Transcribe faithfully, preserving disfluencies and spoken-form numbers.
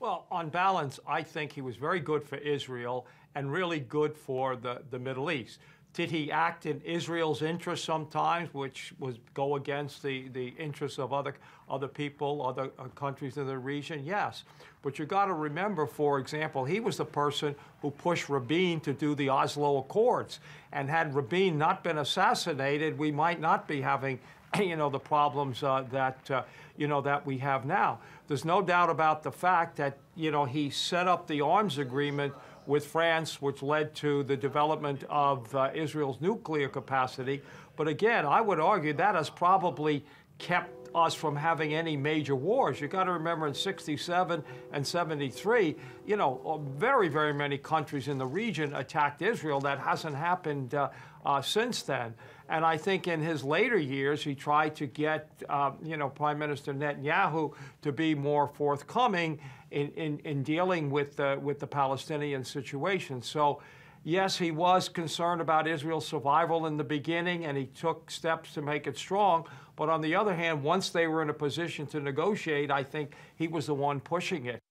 Well, on balance, I think he was very good for Israel and really good for the, the Middle East. Did he act in Israel's interest sometimes, which was go against the, the interests of other, other people, other countries in the region? Yes. But you got to remember, for example, he was the person who pushed Rabin to do the Oslo Accords. And had Rabin not been assassinated, we might not be having, you know, the problems uh, that, uh, you know, that we have now. There's no doubt about the fact that, you know, he set up the arms agreement with France, which led to the development of uh, Israel's nuclear capacity. But again, I would argue that has probably kept us from having any major wars. You got to remember in sixty-seven and seventy-three, you know, very, very many countries in the region attacked Israel. That hasn't happened uh, uh, since then. And I think in his later years, he tried to get, uh, you know, Prime Minister Netanyahu to be more forthcoming in, in, in dealing with the, with the Palestinian situation. So, yes, he was concerned about Israel's survival in the beginning, and he took steps to make it strong. But on the other hand, once they were in a position to negotiate, I think he was the one pushing it.